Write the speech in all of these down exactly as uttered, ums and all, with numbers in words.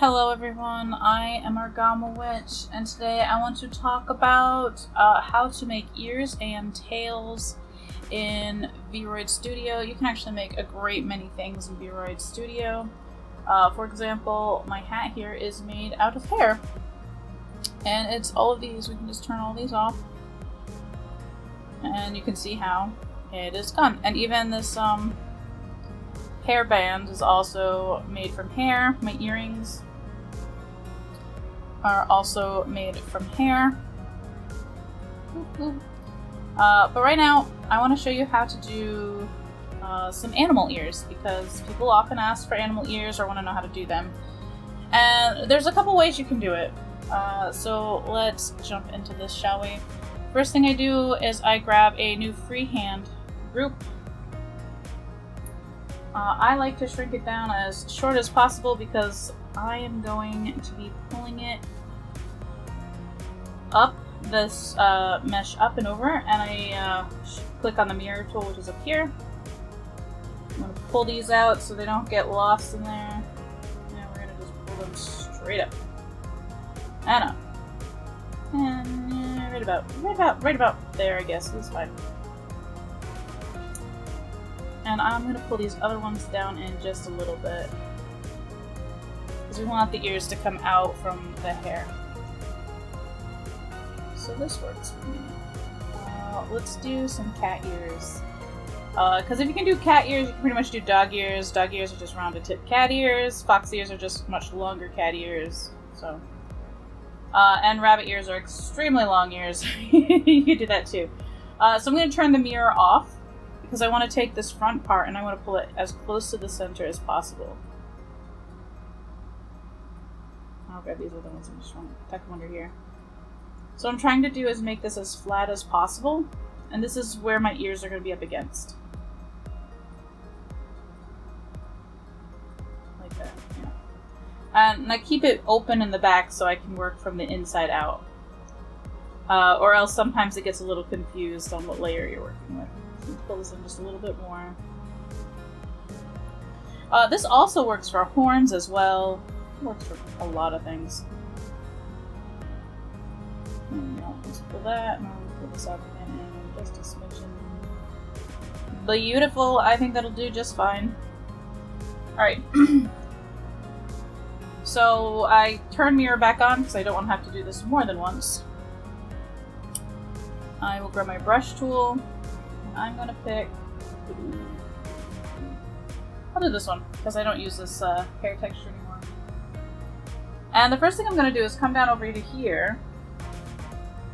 Hello everyone, I am Argama Witch, and today I want to talk about uh, how to make ears and tails in Vroid Studio. You can actually make a great many things in Vroid Studio. Uh, for example, my hat here is made out of hair. And it's all of these. We can just turn all these off. And you can see how it is done. And even this um, hair band is also made from hair. My earrings are also made from hair. Uh, but right now I want to show you how to do uh, some animal ears, because people often ask for animal ears or want to know how to do them, and there's a couple ways you can do it. Uh, so let's jump into this, shall we? First thing I do is I grab a new freehand group. Uh, I like to shrink it down as short as possible because I am going to be pulling it up, this uh, mesh up and over, and I uh, click on the mirror tool, which is up here. I'm going to pull these out so they don't get lost in there. And we're going to just pull them straight up. And up. And uh, right about, right about, right about there, I guess. It's fine. And I'm going to pull these other ones down in just a little bit, because we want the ears to come out from the hair. So this works for me. Uh, let's do some cat ears. Because uh, if you can do cat ears, you can pretty much do dog ears. Dog ears are just rounded tip cat ears. Fox ears are just much longer cat ears. So, uh, and rabbit ears are extremely long ears. You can do that too. Uh, so I'm going to turn the mirror off, because I want to take this front part and I want to pull it as close to the center as possible. I'll grab these other ones and just tuck them under here. So what I'm trying to do is make this as flat as possible, and this is where my ears are going to be up against. Like that, yeah. And I keep it open in the back so I can work from the inside out. Uh, or else sometimes it gets a little confused on what layer you're working with. Pull this in just a little bit more. Uh, this also works for horns as well. It works for a lot of things. And I'll just pull that, and I'll pull this up and in just a smidgen. Beautiful! I think that'll do just fine. Alright. So I turn mirror back on because I don't want to have to do this more than once. I will grab my brush tool. I'm gonna pick. I'll do this one because I don't use this uh, hair texture anymore. And the first thing I'm gonna do is come down over to here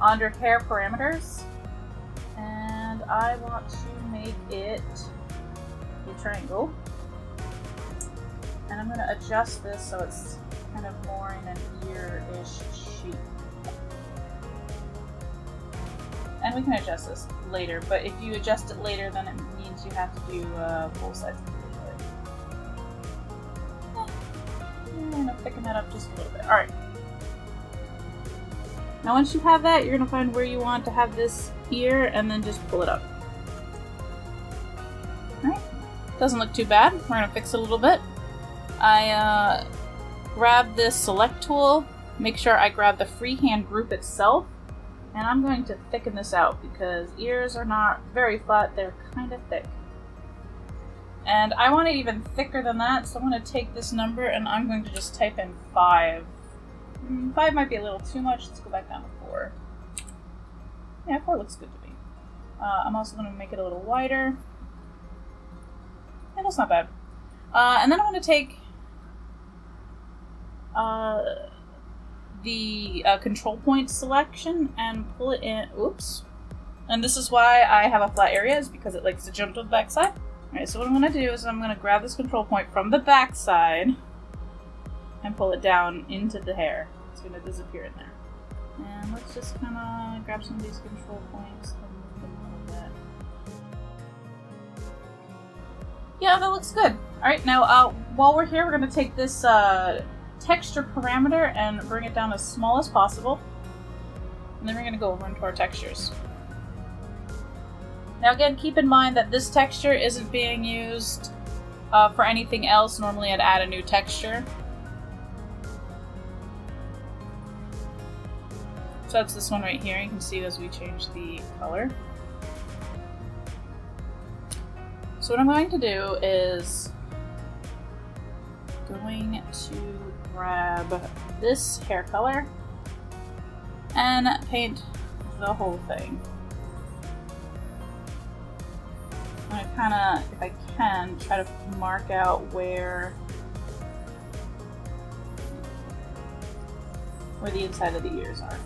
under hair parameters, and I want to make it a triangle. And I'm gonna adjust this so it's kind of more in an ear-ish shape. And we can adjust this later, but if you adjust it later, then it means you have to do uh, both sides of the video. I'm gonna thicken that up just a little bit. All right. Now, once you have that, you're gonna find where you want to have this ear, and then just pull it up. All right. Doesn't look too bad. We're gonna fix it a little bit. I uh, grab this select tool. Make sure I grab the freehand group itself. And I'm going to thicken this out because ears are not very flat, they're kind of thick. And I want it even thicker than that, so I'm going to take this number and I'm going to just type in five. Five might be a little too much, let's go back down to four. Yeah, four looks good to me. Uh, I'm also going to make it a little wider. Yeah, that's not bad. Uh, and then I'm going to take Uh, the uh, control point selection and pull it in. Oops. And this is why I have a flat area, is because it likes to jump to the backside. Alright, so what I'm going to do is I'm going to grab this control point from the backside and pull it down into the hair. It's going to disappear in there. And let's just kind of grab some of these control points and move them a little bit. Yeah, that looks good. Alright, now uh, while we're here, we're going to take this uh, texture parameter and bring it down as small as possible, and then we're going to go over into our textures. Now again, keep in mind that this texture isn't being used uh, for anything else. Normally I'd add a new texture So that's this one right here. You can see as we change the color. So what I'm going to do is going to grab this hair color and paint the whole thing. I'm going to kind of, if I can, try to mark out where where the inside of the ears are.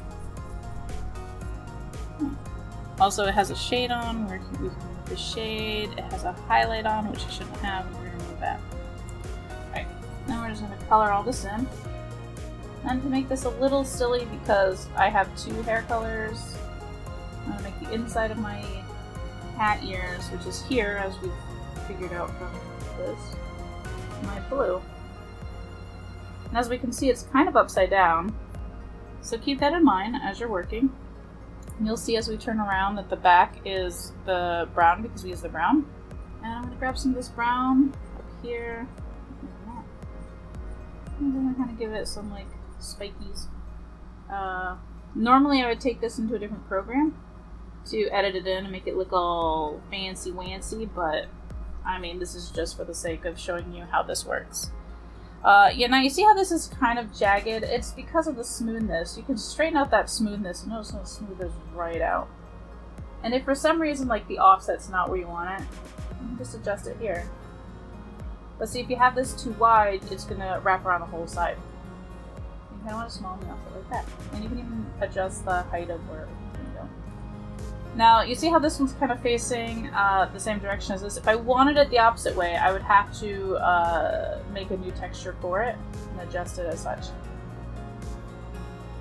Hmm. Also, it has a shade on, where we can move the shade. It has a highlight on, which it shouldn't have, and we're going to move that. Alright, now we're just going to color all this in. And to make this a little silly, because I have two hair colors, I'm going to make the inside of my cat ears, which is here, as we've figured out from this, my blue. And as we can see, it's kind of upside down, so keep that in mind as you're working. And you'll see as we turn around that the back is the brown, because we use the brown. And I'm going to grab some of this brown up here. I'm going to kind of give it some like spikies. Uh, normally I would take this into a different program to edit it in and make it look all fancy-wancy, but I mean, this is just for the sake of showing you how this works. Uh, yeah, now you see how this is kind of jagged? It's because of the smoothness. You can straighten out that smoothness and notice how smooth is right out. And if for some reason, like, the offset's not where you want it, you can just adjust it here. But see, if you have this too wide, it's going to wrap around the whole side. You kind of want to small the offset like that. And you can even adjust the height of where . Now, you see how this one's kind of facing uh, the same direction as this? If I wanted it the opposite way, I would have to uh, make a new texture for it and adjust it as such.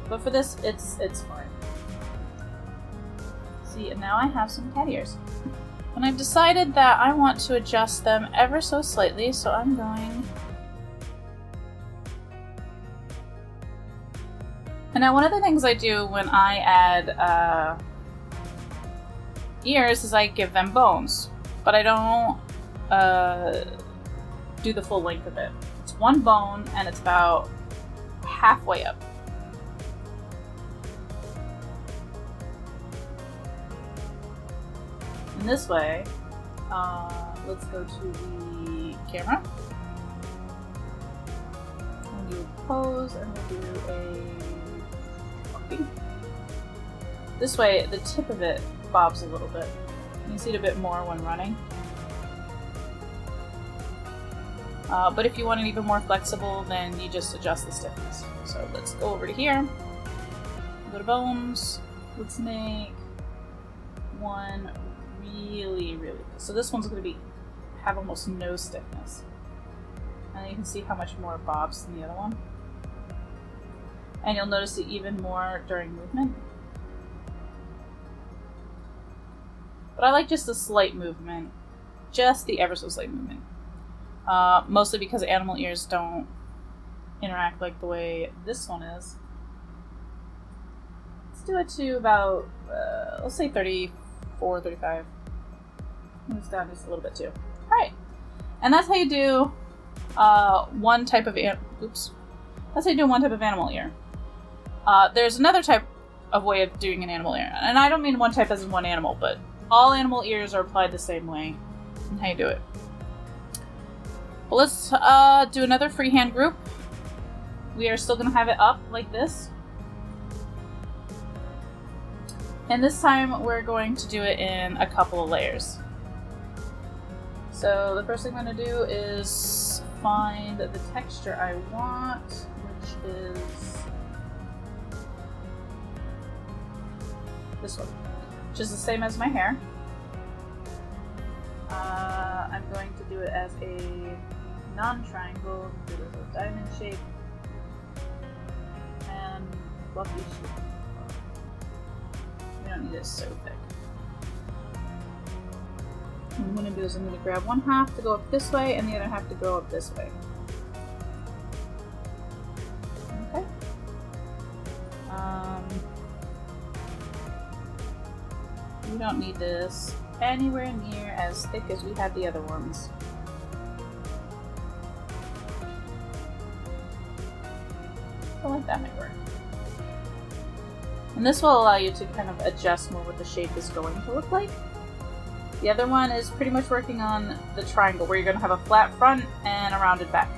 But for this, it's it's fine. See, and now I have some cat ears. And I've decided that I want to adjust them ever so slightly, so I'm going... And now one of the things I do when I add... Uh, ears is I give them bones, but I don't uh, do the full length of it. It's one bone and it's about halfway up. And this way, uh, let's go to the camera. I'm going to do a pose and we'll do a walking. This way, the tip of it bobs a little bit. You can see it a bit more when running. Uh, but if you want it even more flexible, then you just adjust the stiffness. So let's go over to here. Go to bones. Let's make one really, really. So this one's going to be have almost no stiffness. And you can see how much more it bobs than the other one. And you'll notice it even more during movement. But I like just the slight movement, just the ever so slight movement. Uh, mostly because animal ears don't interact like the way this one is. Let's do it to about, uh, let's say thirty-four, thirty-five. Moves down just a little bit too. Alright, and that's how you do uh, one type of an- oops. That's how you do one type of animal ear. Uh, there's another type of way of doing an animal ear, and I don't mean one type as in one animal, but all animal ears are applied the same way, and how you do it. Well, let's uh, do another freehand group. We are still going to have it up like this. And this time we're going to do it in a couple of layers. So the first thing I'm going to do is find the texture I want, which is this one. Which is the same as my hair. Uh, I'm going to do it as a non-triangle, do it as a diamond shape, and fluffy shape. We don't need it so thick. What I'm going to do is I'm going to grab one half to go up this way, and the other half to go up this way. Okay. Um, We don't need this anywhere near as thick as we had the other ones. I feel like that might work. And this will allow you to kind of adjust more what the shape is going to look like. The other one is pretty much working on the triangle, where you're going to have a flat front and a rounded back.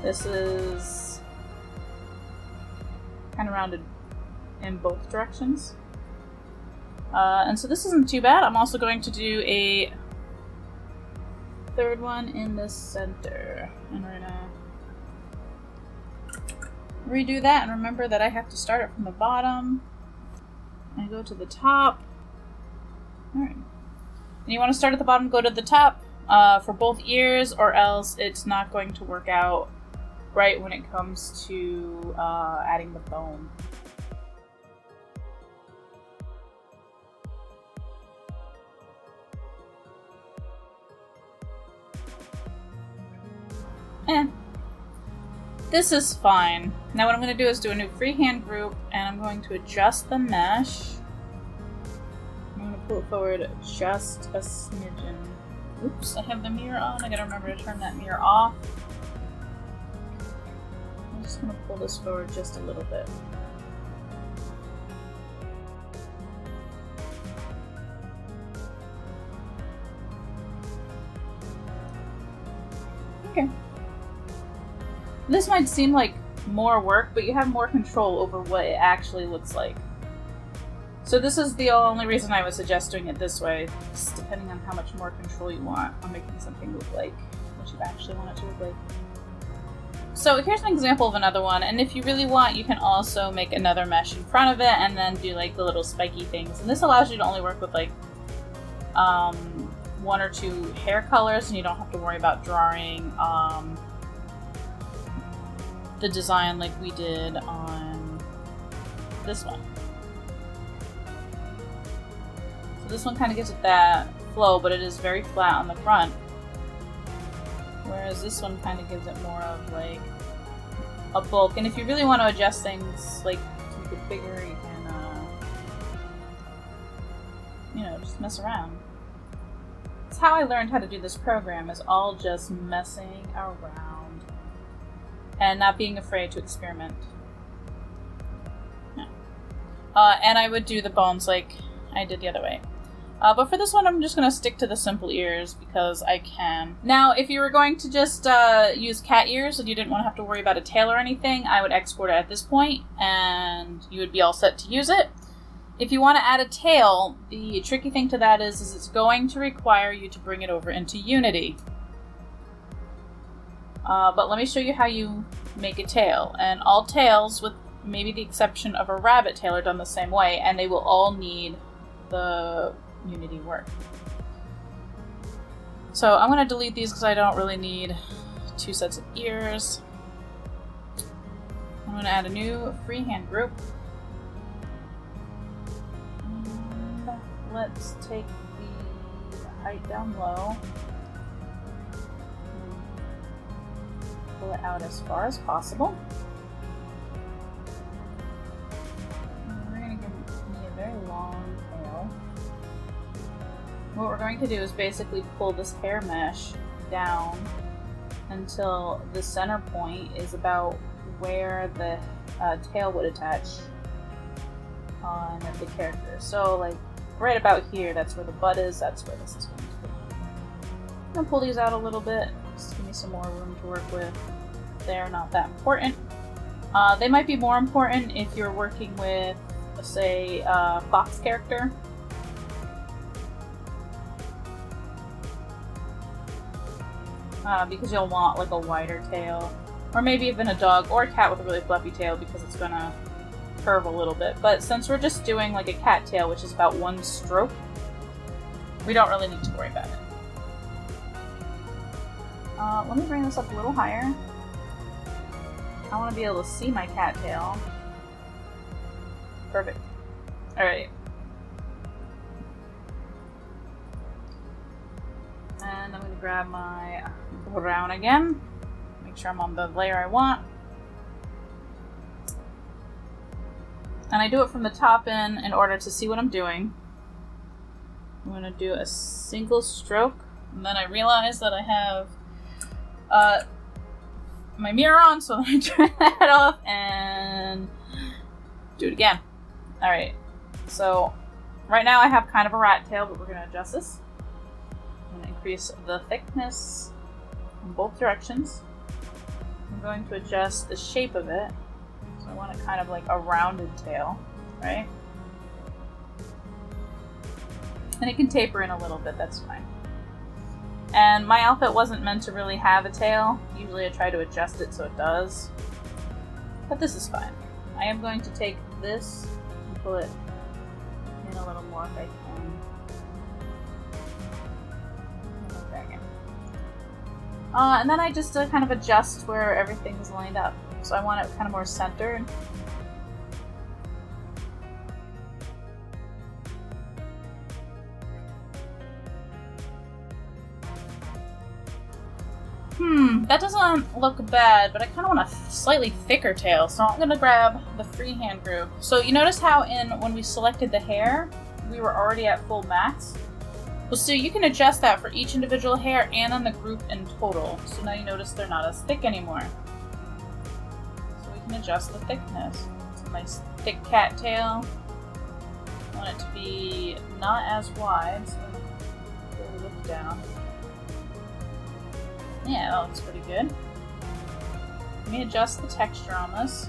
This is kind of rounded in both directions. Uh, and so this isn't too bad. I'm also going to do a third one in the center. And we're going to redo that, and remember that I have to start it from the bottom and go to the top. Alright. And you want to start at the bottom, go to the top uh, for both ears, or else it's not going to work out right when it comes to uh, adding the bone. Eh. This is fine. Now what I'm going to do is do a new freehand group, and I'm going to adjust the mesh. Pull it forward just a smidgen. Oops, I have the mirror on. I gotta remember to turn that mirror off. I'm just gonna pull this forward just a little bit. Okay. This might seem like more work, but you have more control over what it actually looks like. So this is the only reason I would suggest doing it this way, just depending on how much more control you want on making something look like what you actually want it to look like. So here's an example of another one, and if you really want, you can also make another mesh in front of it and then do like the little spiky things. And this allows you to only work with like um, one or two hair colors, and you don't have to worry about drawing um, the design like we did on this one. This one kind of gives it that flow, but it is very flat on the front. Whereas this one kind of gives it more of like a bulk. And if you really want to adjust things, like to make it bigger, you can, uh, you know, just mess around. That's how I learned how to do this program, is all just messing around and not being afraid to experiment. Yeah. Uh, and I would do the bones like I did the other way. Uh, but for this one, I'm just going to stick to the simple ears because I can. Now, if you were going to just uh, use cat ears and you didn't want to have to worry about a tail or anything, I would export it at this point and you would be all set to use it. If you want to add a tail, the tricky thing to that is, is it's going to require you to bring it over into Unity. Uh, but let me show you how you make a tail. And all tails, with maybe the exception of a rabbit tail, are done the same way, and they will all need the Unity work. So I'm going to delete these because I don't really need two sets of ears. I'm going to add a new freehand group. And let's take the height down low. Pull it out as far as possible. We're going to give me a very long tail. What we're going to do is basically pull this hair mesh down until the center point is about where the uh, tail would attach on the character. So like right about here, that's where the butt is, that's where this is going to be. I'm going to pull these out a little bit, just give me some more room to work with. They're not that important. Uh, they might be more important if you're working with, say, a fox character. Uh, because you'll want like a wider tail, or maybe even a dog or a cat with a really fluffy tail, because it's gonna curve a little bit. But since we're just doing like a cat tail, which is about one stroke, we don't really need to worry about it. Uh, let me bring this up a little higher. I want to be able to see my cat tail. Perfect. All right. And I'm going to grab my brown again, make sure I'm on the layer I want. And I do it from the top in in order to see what I'm doing. I'm going to do a single stroke, and then I realize that I have uh, my mirror on, so I turn that off and do it again. Alright, so right now I have kind of a rat tail, but we're going to adjust this. I'm going to increase the thickness in both directions. I'm going to adjust the shape of it. So I want it kind of like a rounded tail, right? And it can taper in a little bit, that's fine. And my outfit wasn't meant to really have a tail. Usually I try to adjust it so it does. But this is fine. I am going to take this and pull it in a little more if I can. There again. Uh, and then I just uh, kind of adjust where everything's lined up. So I want it kind of more centered. Hmm, that doesn't look bad, but I kind of want a slightly thicker tail, so I'm going to grab the freehand groove. So you notice how in when we selected the hair, we were already at full max? Well, so you can adjust that for each individual hair and on the group in total. So now you notice they're not as thick anymore. So we can adjust the thickness. It's a nice thick cat tail. I want it to be not as wide, so we'll look down. Yeah, that looks pretty good. Let me adjust the texture on this.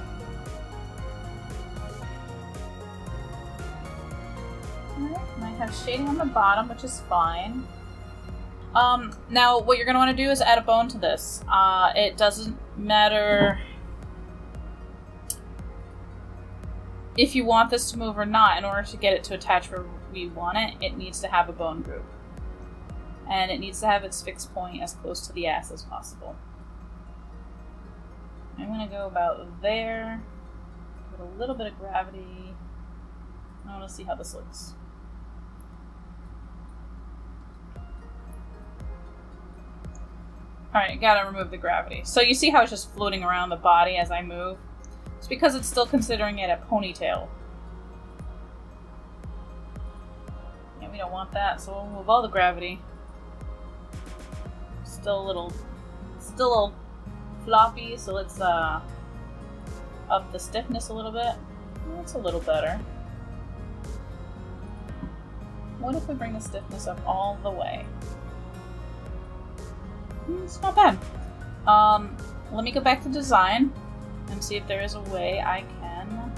Alright, and I have shading on the bottom, which is fine. Um, now, what you're going to want to do is add a bone to this. Uh, it doesn't matter if you want this to move or not. In order to get it to attach where we want it, it needs to have a bone group. And it needs to have its fixed point as close to the ass as possible. I'm going to go about there, with a little bit of gravity. I want to see how this looks. Alright, gotta remove the gravity. So you see how it's just floating around the body as I move? It's because it's still considering it a ponytail. And we don't want that, so we'll remove all the gravity. Still a little, still a little floppy, so let's uh, up the stiffness a little bit. That's a little better. What if we bring the stiffness up all the way? It's not bad. Um, let me go back to design and see if there is a way I can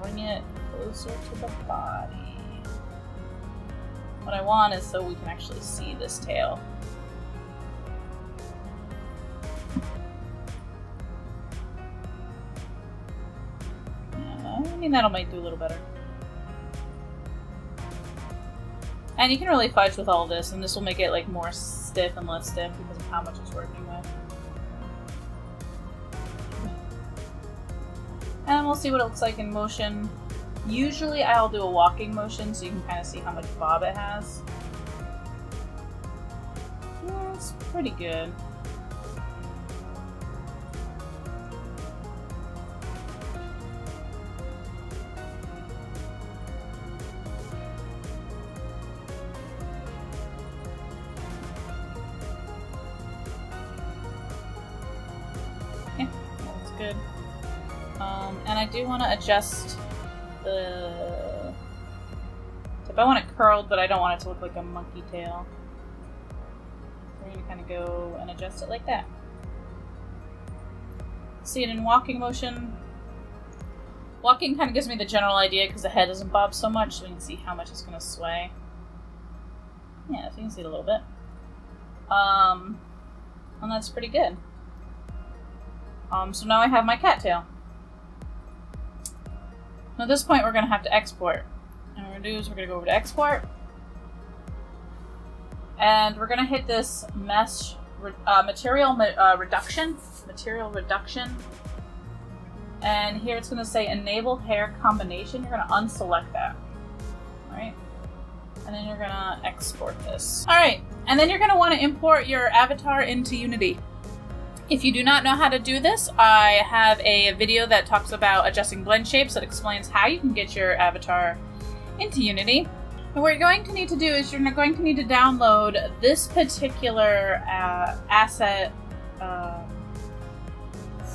bring it closer to the body. What I want is so we can actually see this tail. I mean, that'll might do a little better. And you can really fudge with all this, and this will make it like more stiff and less stiff because of how much it's working with. And we'll see what it looks like in motion. Usually I'll do a walking motion so you can kind of see how much bob it has. Yeah, it's pretty good. Good. Um, and I do want to adjust the tip. I want it curled, but I don't want it to look like a monkey tail. We're going to kind of go and adjust it like that. See it in walking motion. Walking kind of gives me the general idea because the head doesn't bob so much, so we can see how much it's going to sway. Yeah, so you can see it a little bit. Um, and that's pretty good. Um, so now I have my cat tail. Now at this point we're going to have to export. And what we're going to do is we're going to go over to export. And we're going to hit this mesh re uh, material ma uh, reduction. Material reduction. And here it's going to say enable hair combination. You're going to unselect that. Alright. And then you're going to export this. Alright. And then you're going to want to import your avatar into Unity. If you do not know how to do this, I have a video that talks about adjusting blend shapes that explains how you can get your avatar into Unity. And what you're going to need to do is you're going to need to download this particular uh, asset uh,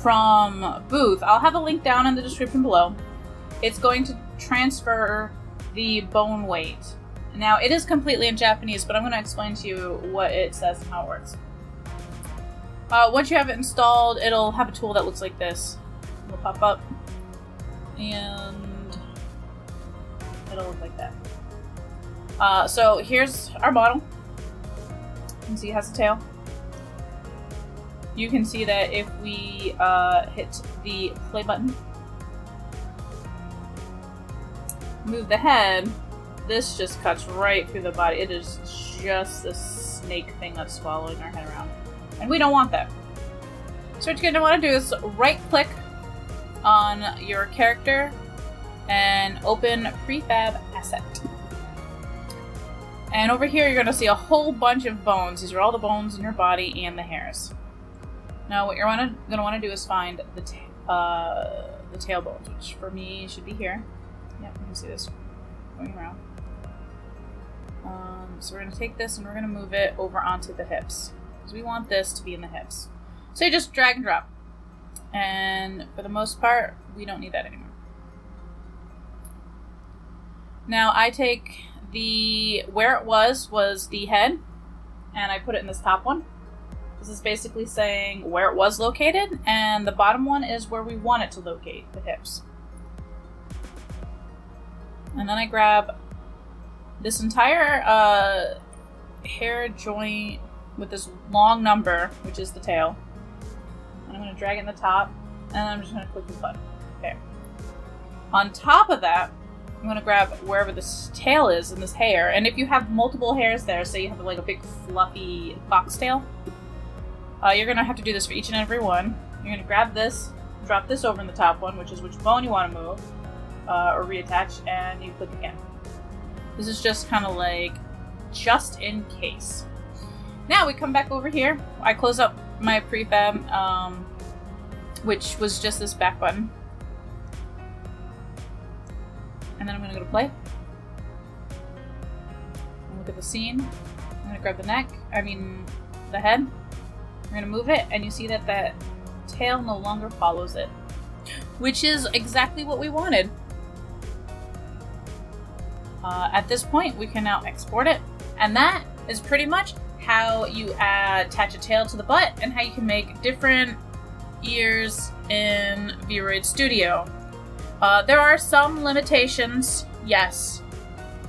from Booth. I'll have a link down in the description below. it's going to transfer the bone weight. Now, it is completely in Japanese, but I'm going to explain to you what it says and how it works. Uh, once you have it installed, it'll have a tool that looks like this. It'll pop up, and it'll look like that. Uh, so here's our model. You can see it has a tail. You can see that if we uh, hit the play button, move the head, this just cuts right through the body. It is just a snake thing that's swallowing our head around. And we don't want that. So what you're going to want to do is right click on your character and open Prefab Asset. And over here you're going to see a whole bunch of bones. These are all the bones in your body and the hairs. Now what you're going to want to do is find the, ta uh, the tail bones, which for me should be here. Yep, you can see this going around. Um, so we're going to take this and we're going to move it over onto the hips. Because we want this to be in the hips. So you just drag and drop. And for the most part, we don't need that anymore. Now I take the, where it was, was the head, and I put it in this top one. This is basically saying where it was located, and the bottom one is where we want it to locate, the hips. And then I grab this entire uh, hair joint with this long number, which is the tail. And I'm going to drag it in the top, and I'm just going to click the button. There. On top of that, I'm going to grab wherever this tail is in this hair, and if you have multiple hairs there, say you have like a big fluffy fox tail, uh, you're going to have to do this for each and every one. You're going to grab this, drop this over in the top one, which is which bone you want to move, uh, or reattach, and you click again. This is just kind of like, just in case. Now we come back over here. I close up my prefab, um, which was just this back button. And then I'm going to go to play. And look at the scene. I'm going to grab the neck, I mean the head. I'm going to move it, and you see that that tail no longer follows it. Which is exactly what we wanted. Uh, at this point, we can now export it. And that is pretty much how you uh, attach a tail to the butt, and how you can make different ears in Vroid Studio. Uh, there are some limitations, yes.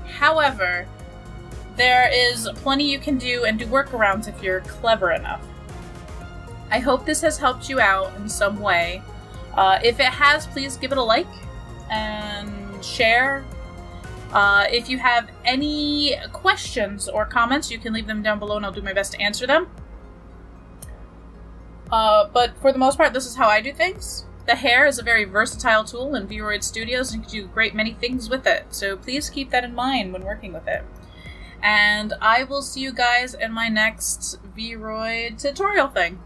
However, there is plenty you can do and do workarounds if you're clever enough. I hope this has helped you out in some way. Uh, if it has, please give it a like and share. Uh, if you have any questions or comments, you can leave them down below and I'll do my best to answer them. Uh, but for the most part, this is how I do things. The hair is a very versatile tool in Vroid Studios and you can do great many things with it. So please keep that in mind when working with it. And I will see you guys in my next Vroid tutorial thing.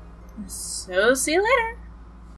So see you later!